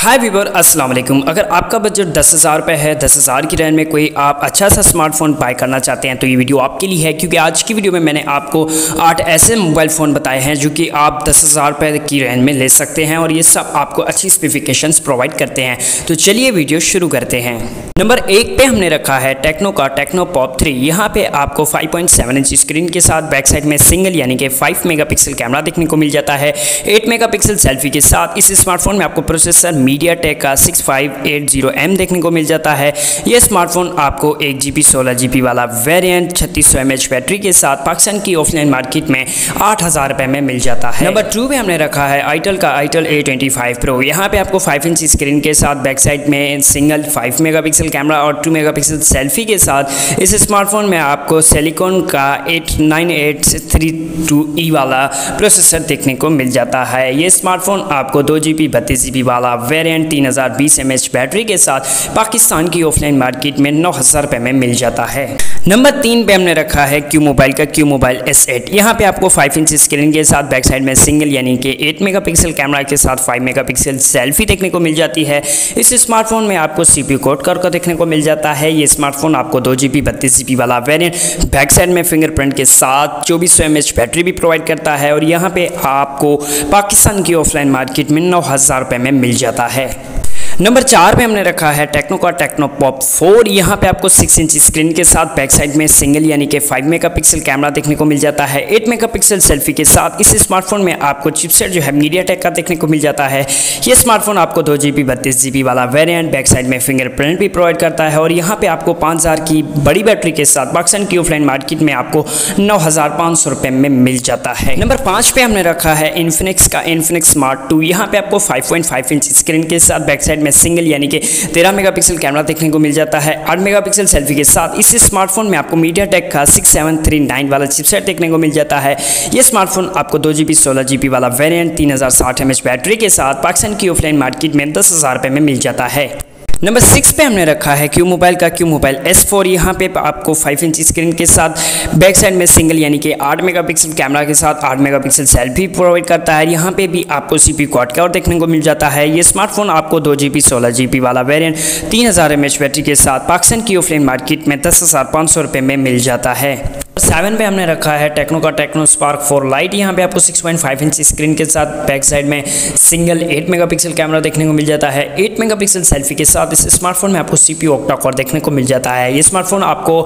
हाय Weaver अस्सलाम वालेकुम। अगर आपका बजट 10,000 रुपये है, 10,000 की रेंज में कोई आप अच्छा सा स्मार्टफोन बाय करना चाहते हैं तो ये वीडियो आपके लिए है, क्योंकि आज की वीडियो में मैंने आपको 8 ऐसे मोबाइल फ़ोन बताए हैं जो कि आप 10,000 रुपये की रेंज में ले सकते हैं और ये सब आपको अच्छी स्पेसिफिकेशंस प्रोवाइड करते हैं। तो चलिए वीडियो शुरू करते हैं। नंबर 1 पर हमने रखा है टेक्नो का टेक्नो पॉप 3। यहाँ पर आपको 5.7 इंच स्क्रीन के साथ बैक साइड में सिंगल यानी कि 5 मेगापिक्सल कैमरा देखने को मिल जाता है, 8 मेगापिक्सल सेल्फी के साथ। इस स्मार्टफोन में आपको प्रोसेसर मीडिया टेक का 6580M देखने को मिल जाता है। यह स्मार्टफोन आपको 1 GB 16 GB वाला वेरिएंट 3600 mAh बैटरी के साथ पाकिस्तान की ऑफलाइन मार्केट में 8,000 रुपये में मिल जाता है। नंबर 2 पे हमने रखा है आईटेल का आईटेल A25 Pro। यहाँ पे आपको 5 इंच स्क्रीन के साथ बैक साइड में सिंगल 5 मेगापिक्सल कैमरा और 2 मेगापिक्सल सेल्फी के साथ इस स्मार्टफोन में आपको सिलिकॉन का 89832E वाला प्रोसेसर देखने को मिल जाता है। ये स्मार्टफोन आपको 2 GB 32 GB वाला वेरिएंट 3020 mAh बैटरी के साथ पाकिस्तान की ऑफलाइन मार्केट में 9,000 रुपये में मिल जाता है। नंबर 3 पे हमने रखा है क्यू मोबाइल का क्यू मोबाइल S8। यहाँ पे आपको 5 इंच स्क्रीन के साथ बैक साइड में सिंगल यानी कि 8 मेगापिक्सल कैमरा के साथ 5 मेगापिक्सल सेल्फी देखने को मिल जाती है। इस स्मार्टफोन में आपको CPU कोड-कोर को देखने को मिल जाता है। ये स्मार्टफोन आपको 2 GB 32 GB वाला वेरियंट बैक साइड में फिंगरप्रिंट के साथ 2400 mAh बैटरी भी प्रोवाइड करता है और यहाँ पे आपको पाकिस्तान की ऑफलाइन मार्केट में 9,000 रुपये में मिल जाता है। नंबर 4 पे हमने रखा है टेक्नो का टेक्नो पॉप 4। यहाँ पे आपको 6 इंच स्क्रीन के साथ बैक साइड में सिंगल यानी कि 5 मेगापिक्सल कैमरा देखने को मिल जाता है, 8 मेगापिक्सल सेल्फी के साथ। इस स्मार्टफोन में आपको चिपसेट जो है मीडिया टेक का देखने को मिल जाता है। ये स्मार्टफोन आपको 2 GB 32 GB वाला वेरियंट बैक साइड में फिंगरप्रिंट भी प्रोवाइड करता है और यहाँ पर आपको 5,000 की बड़ी बैटरी के साथ पाकिस्तान की ऑफलाइन मार्केट में आपको 9,500 रुपये में मिल जाता है। नंबर 5 पे हमने रखा है इन्फिनिक्स का इन्फिनिक्स Smart 2। यहाँ पे आपको 5.5 इंच स्क्रीन के साथ बैक साइड में सिंगल यानी कि 13 मेगापिक्सल कैमरा देखने को मिल जाता है, 8 मेगापिक्सल सेल्फी के साथ। इस स्मार्टफोन में आपको मीडिया टेक का 6739 वाला चिपसेट देखने को मिल जाता है। यह स्मार्टफोन आपको 2 GB 16 GB वाला वेरिएंट 3060 mAh बैटरी के साथ पाकिस्तान की ऑफलाइन मार्केट में 10,000 रुपये में मिल जाता है। नंबर 6 पे हमने रखा है क्यू मोबाइल का क्यू मोबाइल S4। यहाँ पे आपको 5 इंच स्क्रीन के साथ बैक साइड में सिंगल यानी कि 8 मेगापिक्सल कैमरा के साथ 8 मेगापिक्सल सेल्फी प्रोवाइड करता है। यहाँ पे भी आपको CPU क्वाड-कोर देखने को मिल जाता है। ये स्मार्टफोन आपको 2 GB 16 GB वाला वेरिएंट 3000 mAh बैटरी के साथ पाकिस्तान की ऑफलाइन मार्केट में 10,500 रुपये में मिल जाता है। नंबर 7 पे हमने रखा है टेक्नो का टेक्नो स्पार्क 4 लाइट। यहाँ पे आपको 6.5 इंच स्क्रीन के साथ बैक साइड में सिंगल 8 मेगापिक्सल कैमरा देखने को मिल जाता है, 8 मेगापिक्सल सेल्फी के साथ। इस स्मार्टफोन में आपको CPU ऑक्टा कोर देखने को मिल जाता है। ये स्मार्टफोन आपको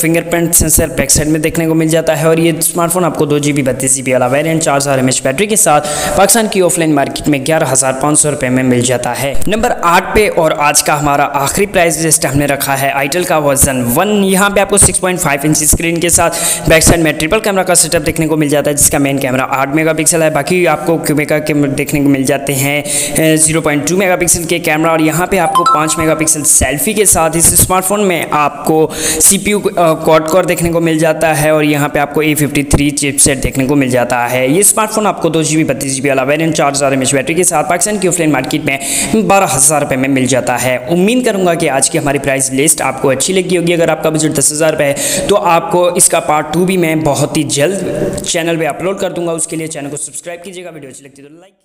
फिंगरप्रिंट सेंसर बैक साइड में देखने को मिल जाता है और ये स्मार्टफोन आपको 2 GB 32 GB वाला वेरियंट 4000 mAh बैटरी के साथ पाकिस्तान की ऑफलाइन मार्केट में 11,500 रुपये में मिल जाता है। नंबर 8 पे और आज का हमारा आखिरी प्राइस लिस्ट हमने रखा है iTel का वर्जन 1। यहाँ पे आपको 6.5 इंच स्क्रीन के साथ बैक साइड में ट्रिपल कैमरा का सेटअप देखने को मिल जाता है, जिसका मेन कैमरा 8 मेगापिक्सल है। बाकी आपको क्यूमेका कैमरे देखने को मिल जाते हैं 0.2 मेगापिक्सल के कैमरा और यहाँ पे आपको 5 मेगापिक्सल सेल्फी के साथ। इस स्मार्टफोन में आपको CPU क्वाड कोर देखने को मिल जाता है और यहाँ पे आपको A53 चिपसेट देखने को मिल जाता है। ये स्मार्टफोन आपको 2 GB 32 GB वाला वेरिएंट 4000 mAh बैटरी के साथ पाकिस्तान की ऑफलाइन मार्केट में 12,000 रुपये में मिल जाता है। उम्मीद करूँगा कि आज की हमारी प्राइस लिस्ट आपको अच्छी लगी होगी। अगर आपका बजट 10,000 रुपये है तो आपको इसका पार्ट 2 भी मैं बहुत ही जल्द चैनल पे अपलोड कर दूंगा। उसके लिए चैनल को सब्सक्राइब कीजिएगा। वीडियो अच्छी लगती है तो लाइक